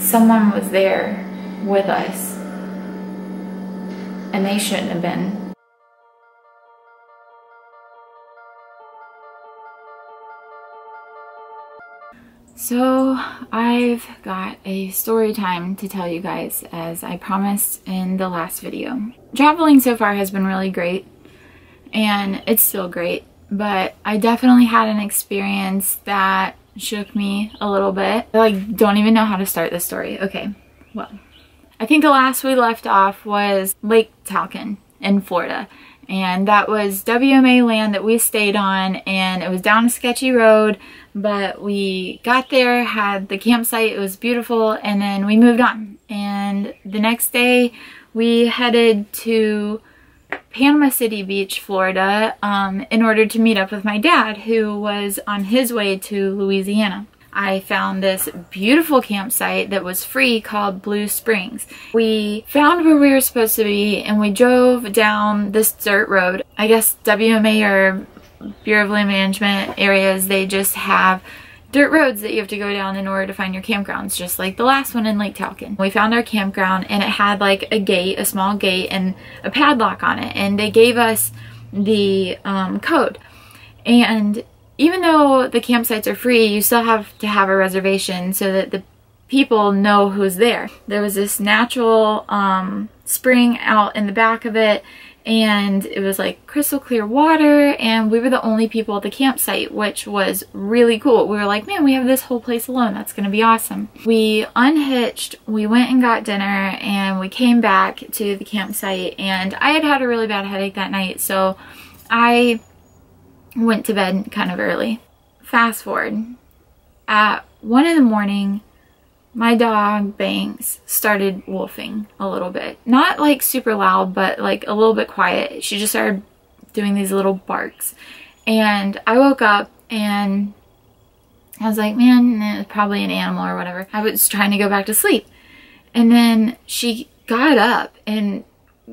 someone was there with us, and they shouldn't have been. So I've got a story time to tell you guys, as I promised in the last video. Traveling so far has been really great, and it's still great, but I definitely had an experience that shook me a little bit. I don't even know how to start this story. Okay, well, I think the last we left off was Lake Talquin in Florida, and that was WMA land that we stayed on, and it was down a sketchy road. But we got there, had the campsite, it was beautiful, and then we moved on. And the next day we headed to Panama City Beach, Florida, in order to meet up with my dad, who was on his way to Louisiana. I found this beautiful campsite that was free called Blue Springs. We found where we were supposed to be, and we drove down this dirt road. I guess WMA or Bureau of Land Management areas, they just have dirt roads that you have to go down in order to find your campgrounds, just like the last one in Lake Talquin. We found our campground, and it had like a gate, a small gate, and a padlock on it, and they gave us the code. And even though the campsites are free, you still have to have a reservation so that the people know who's there. There was this natural spring out in the back of it, and it was like crystal clear water, and we were the only people at the campsite, which was really cool. We were like, man, we have this whole place alone, that's gonna be awesome. We unhitched, we went and got dinner, and we came back to the campsite, and I had had a really bad headache that night, so I went to bed kind of early. Fast forward, at 1 in the morning, my dog Banks started wolfing a little bit. Not like super loud, but like a little bit quiet. She just started doing these little barks. And I woke up and I was like, man, it was probably an animal or whatever. I was trying to go back to sleep. And then she got up and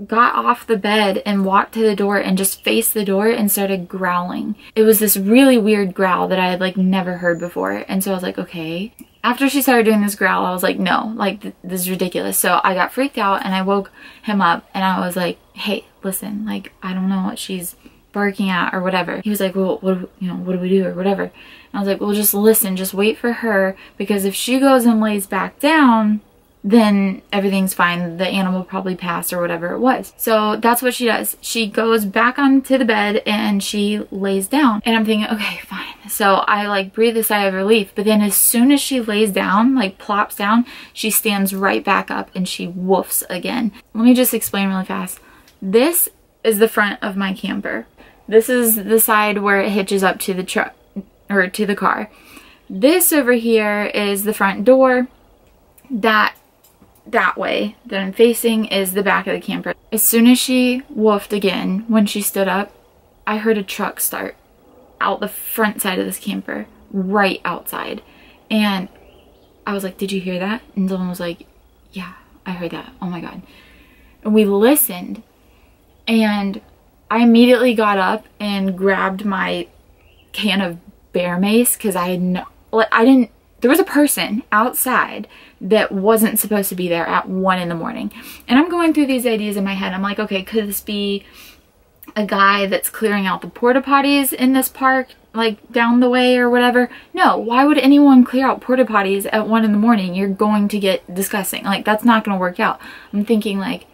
got off the bed and walked to the door and just faced the door and started growling. It was this really weird growl that I had like never heard before. And so I was like, okay. After she started doing this growl, I was like, no, like this is ridiculous. So I got freaked out and I woke him up and I was like, hey, listen, like, I don't know what she's barking at or whatever. He was like, well, what do we do or whatever? And I was like, well, just listen, just wait for her, because if she goes and lays back down, then everything's fine. The animal probably passed or whatever it was. So that's what she does. She goes back onto the bed and she lays down. And I'm thinking, okay, fine. So I like breathe a sigh of relief. But then as soon as she lays down, like plops down, she stands right back up and she woofs again. Let me just explain really fast. This is the front of my camper. This is the side where it hitches up to the truck or to the car. This over here is the front door. That way that I'm facing is the back of the camper. As soon as she woofed again, when she stood up, I heard a truck start out the front side of this camper, right outside. And I was like, did you hear that? And someone was like, yeah, I heard that. Oh my God. And we listened, and I immediately got up and grabbed my can of bear mace, because there was a person outside that wasn't supposed to be there at 1 in the morning. And I'm going through these ideas in my head. I'm like, okay, could this be a guy that's clearing out the porta potties in this park, like down the way or whatever? No, why would anyone clear out porta potties at 1 in the morning? You're going to get disgusting. Like, that's not going to work out. I'm thinking like,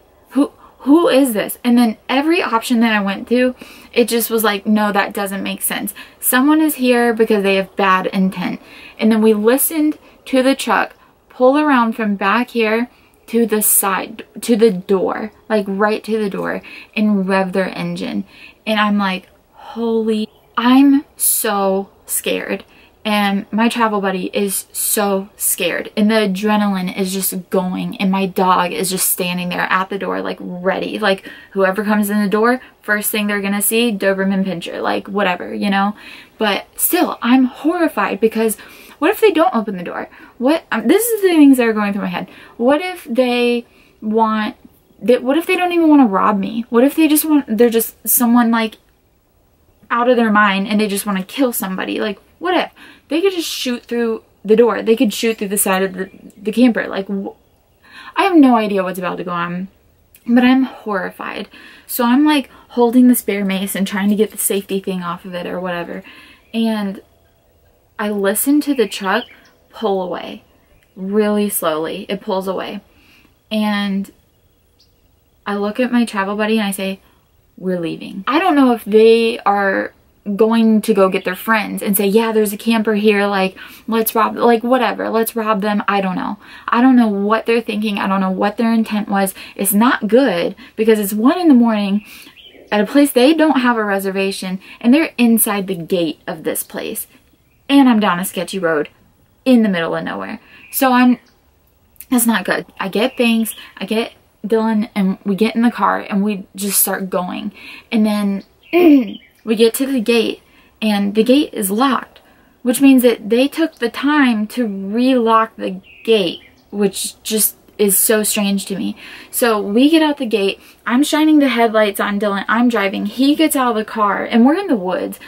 who is this? And then every option that I went through, it just was like, no, that doesn't make sense. Someone is here because they have bad intent. And then we listened to the truck pull around from back here to the side, to the door, like right to the door, and rev their engine. And I'm like, holy, I'm so scared. And my travel buddy is so scared, and the adrenaline is just going, and my dog is just standing there at the door, like ready, like whoever comes in the door, first thing they're gonna see, Doberman Pinscher, like whatever, you know. But still, I'm horrified, because what if they don't open the door? What this is the things that are going through my head. What if they want that? What if they don't even want to rob me? What if they just want, they're just someone like out of their mind, and they just want to kill somebody? Like, what if they could just shoot through the door? They could shoot through the side of the the camper. Like, I have no idea what's about to go on, but I'm horrified. So I'm like holding the spare mace and trying to get the safety thing off of it or whatever. And I listen to the truck pull away really slowly. It pulls away. And I look at my travel buddy and I say, we're leaving. I don't know if they are going to go get their friends and say, yeah, there's a camper here, like, let's rob, like, whatever, let's rob them. I don't know. I don't know what they're thinking. I don't know what their intent was. It's not good, because it's 1 in the morning at a place they don't have a reservation, and they're inside the gate of this place, and I'm down a sketchy road in the middle of nowhere. So that's not good. I get things, I get Dylan, and we get in the car and we just start going, and then we get to the gate, and the gate is locked, which means that they took the time to relock the gate, which just is so strange to me. So we get out the gate. I'm shining the headlights on Dylan. I'm driving. He gets out of the car, and we're in the woods,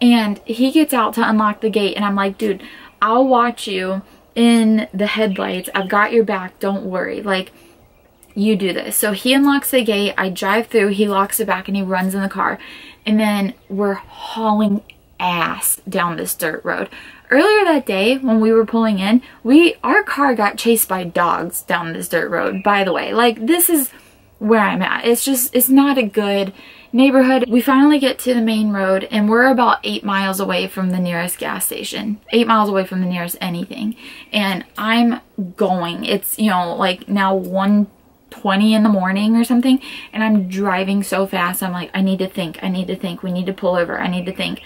and he gets out to unlock the gate, and I'm like, dude, I'll watch you in the headlights. I've got your back. Don't worry. Like, you do this. So he unlocks the gate. I drive through. He locks it back, and he runs in the car. And then we're hauling ass down this dirt road. Earlier that day when we were pulling in, our car got chased by dogs down this dirt road, by the way. Like, this is where I'm at. It's just, it's not a good neighborhood. We finally get to the main road, and we're about 8 miles away from the nearest gas station, 8 miles away from the nearest anything. And I'm going, it's, you know, like now 1:20 in the morning or something, and I'm driving so fast. I'm like, I need to think, we need to pull over, I need to think.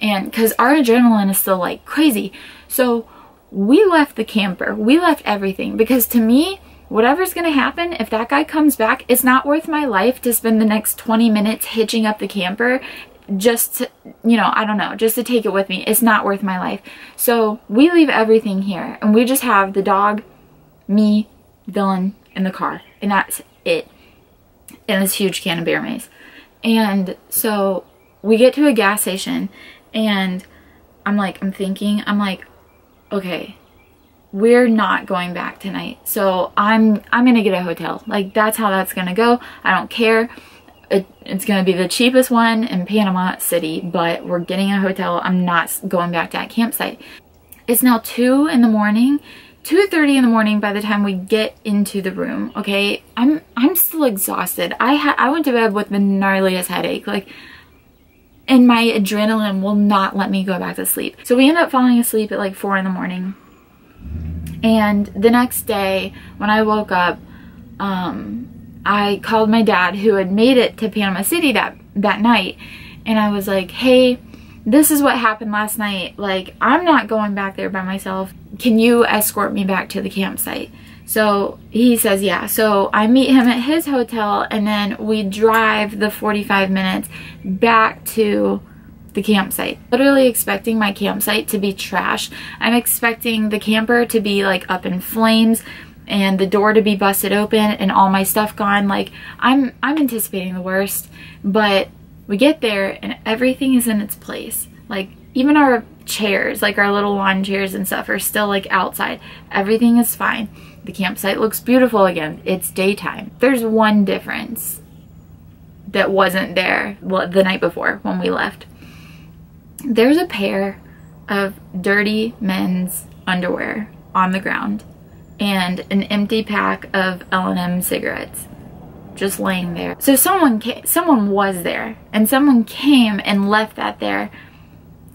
And because our adrenaline is still like crazy. So we left the camper, we left everything, because to me, whatever's gonna happen, if that guy comes back, it's not worth my life to spend the next 20 minutes hitching up the camper just to, you know, I don't know, just to take it with me. It's not worth my life. So we leave everything here, and we just have the dog, me, Dylan, in the car, and that's it, in this huge can of beer mace. And so we get to a gas station, and I'm thinking, okay, we're not going back tonight, so I'm gonna get a hotel. Like, that's how that's gonna go. I don't care. It's gonna be the cheapest one in Panama City, but we're getting a hotel. I'm not going back to that campsite. It's now 2 in the morning. 2:30 in the morning by the time we get into the room, okay? I'm still exhausted. I went to bed with the gnarliest headache, like, and my adrenaline will not let me go back to sleep. So we end up falling asleep at like 4 in the morning. And the next day when I woke up, I called my dad, who had made it to Panama City that night, and I was like, hey, this is what happened last night. Like, I'm not going back there by myself. Can you escort me back to the campsite? So he says, yeah. So I meet him at his hotel, and then we drive the 45 minutes back to the campsite. Literally expecting my campsite to be trash. I'm expecting the camper to be like up in flames, and the door to be busted open, and all my stuff gone. Like, I'm anticipating the worst, but we get there and everything is in its place. Like, even our chairs, like our little lawn chairs and stuff, are still like outside. Everything is fine. The campsite looks beautiful again. It's daytime. There's one difference that wasn't there the night before when we left. There's a pair of dirty men's underwear on the ground, and an empty pack of L&M cigarettes just laying there. So someone was there, and someone came and left that there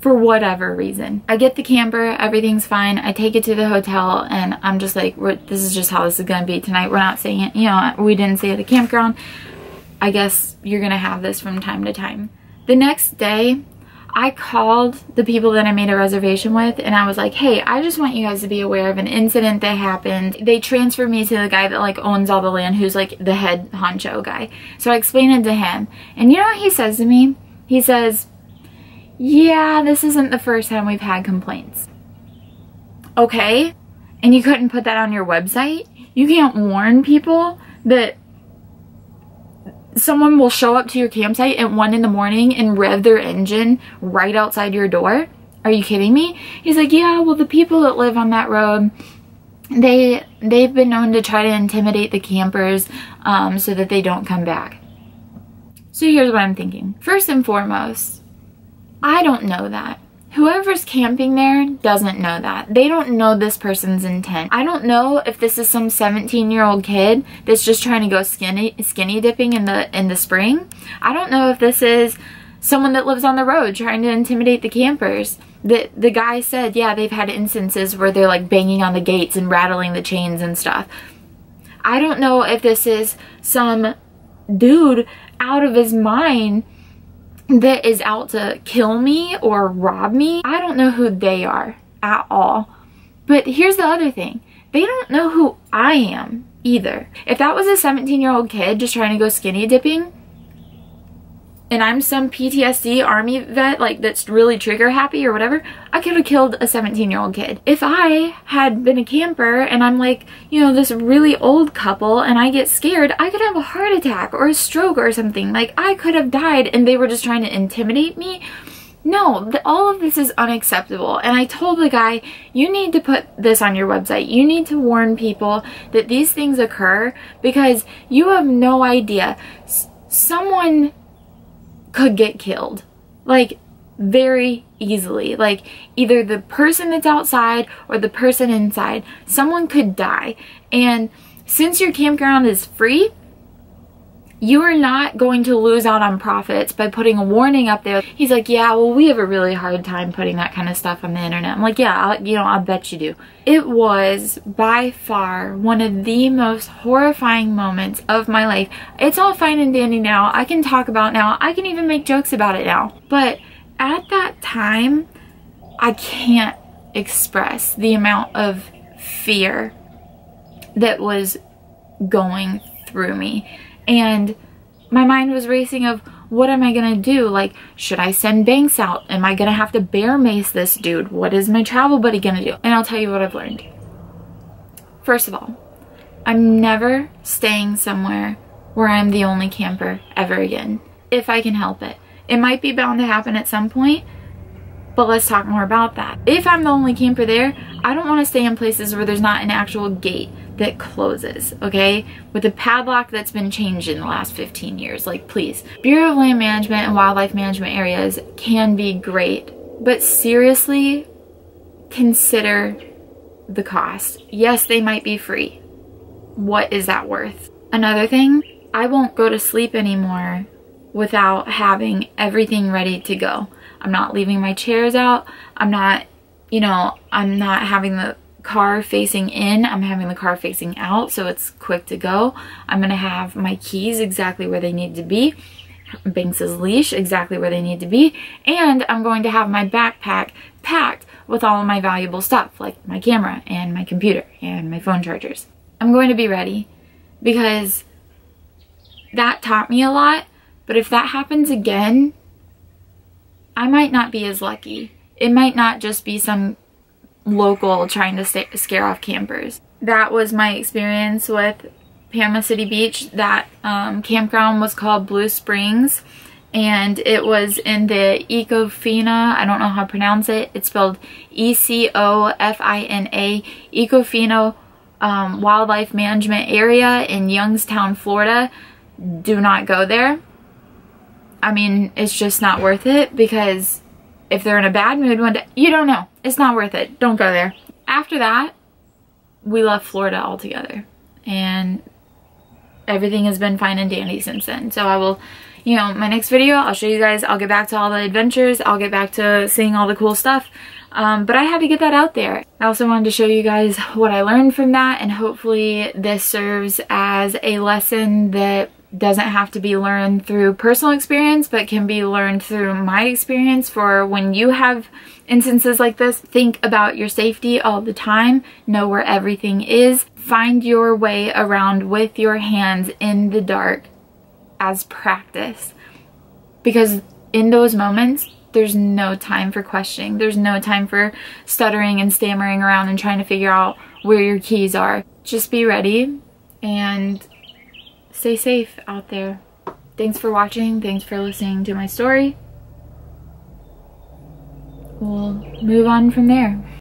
for whatever reason. I get the camper, everything's fine. I take it to the hotel, and I'm just like, this is just how this is gonna be tonight. We're not saying it, you know, we didn't say it at the campground. I guess you're gonna have this from time to time. The next day, I called the people that I made a reservation with, and I was like, hey, I just want you guys to be aware of an incident that happened. They transferred me to the guy that like owns all the land, who's like the head honcho guy. So I explained it to him, and you know what he says to me? He says, yeah, this isn't the first time we've had complaints. Okay, and you couldn't put that on your website? You can't warn people that someone will show up to your campsite at 1 in the morning and rev their engine right outside your door? Are you kidding me? He's like, yeah, well, the people that live on that road, They've been known to try to intimidate the campers so that they don't come back. So here's what I'm thinking. First and foremost, I don't know that. Whoever's camping there doesn't know that. They don't know this person's intent. I don't know if this is some 17-year-old kid that's just trying to go skinny dipping in the spring. I don't know if this is someone that lives on the road trying to intimidate the campers. The guy said, yeah, they've had instances where they're like banging on the gates and rattling the chains and stuff. I don't know if this is some dude out of his mind that is out to kill me or rob me. I don't know who they are at all. But here's the other thing. They don't know who I am either. If that was a 17-year-old kid just trying to go skinny dipping, and I'm some PTSD army vet like that's really trigger happy or whatever, I could have killed a 17-year-old kid. If I had been a camper and I'm like, you know, this really old couple and I get scared, I could have a heart attack or a stroke or something. Like, I could have died and they were just trying to intimidate me. No, all of this is unacceptable. And I told the guy, you need to put this on your website. You need to warn people that these things occur, because you have no idea. Someone could get killed, like, very easily. Like, either the person that's outside or the person inside, someone could die. And since your campground is free, you are not going to lose out on profits by putting a warning up there. He's like, yeah, well, we have a really hard time putting that kind of stuff on the internet. I'm like, yeah, I'll bet you do. It was by far one of the most horrifying moments of my life. It's all fine and dandy now. I can talk about it now. I can even make jokes about it now. But at that time, I can't express the amount of fear that was going through me. And my mind was racing of, what am I going to do? Like, should I send banks out? Am I going to have to bear mace this dude? What is my travel buddy going to do? And I'll tell you what I've learned. First of all, I'm never staying somewhere where I'm the only camper ever again, if I can help it. It might be bound to happen at some point, but let's talk more about that. If I'm the only camper there, I don't want to stay in places where there's not an actual gate that closes, okay? With a padlock that's been changed in the last 15 years, like, please. Bureau of Land Management and wildlife management areas can be great, but seriously consider the cost. Yes, they might be free. What is that worth? Another thing, I won't go to sleep anymore without having everything ready to go. I'm not leaving my chairs out. I'm not, you know, I'm not having the car facing in, I'm having the car facing out, so it's quick to go. I'm gonna have my keys exactly where they need to be, Banks's leash exactly where they need to be, and I'm going to have my backpack packed with all of my valuable stuff, like my camera and my computer and my phone chargers. I'm going to be ready, because that taught me a lot, but if that happens again, I might not be as lucky. It might not just be some local trying to scare off campers. That was my experience with Panama City Beach. That campground was called Blue Springs, and it was in the Ecofina, I don't know how to pronounce it, it's spelled E-C-O-F-I-N-A, Ecofina wildlife management area in Youngstown, Florida. Do not go there. I mean, it's just not worth it, because if they're in a bad mood one day, you don't know. It's not worth it. Don't go there. After that, we left Florida altogether, and everything has been fine and dandy since then. So I will, you know, my next video, I'll show you guys, I'll get back to all the adventures. I'll get back to seeing all the cool stuff. But I had to get that out there. I also wanted to show you guys what I learned from that, and hopefully this serves as a lesson that doesn't have to be learned through personal experience, but can be learned through my experience for when you have instances like this. Think about your safety all the time. Know where everything is. Find your way around with your hands in the dark as practice, because in those moments, there's no time for questioning. There's no time for stuttering and stammering around and trying to figure out where your keys are. Just be ready and stay safe out there. Thanks for watching. Thanks for listening to my story. We'll move on from there.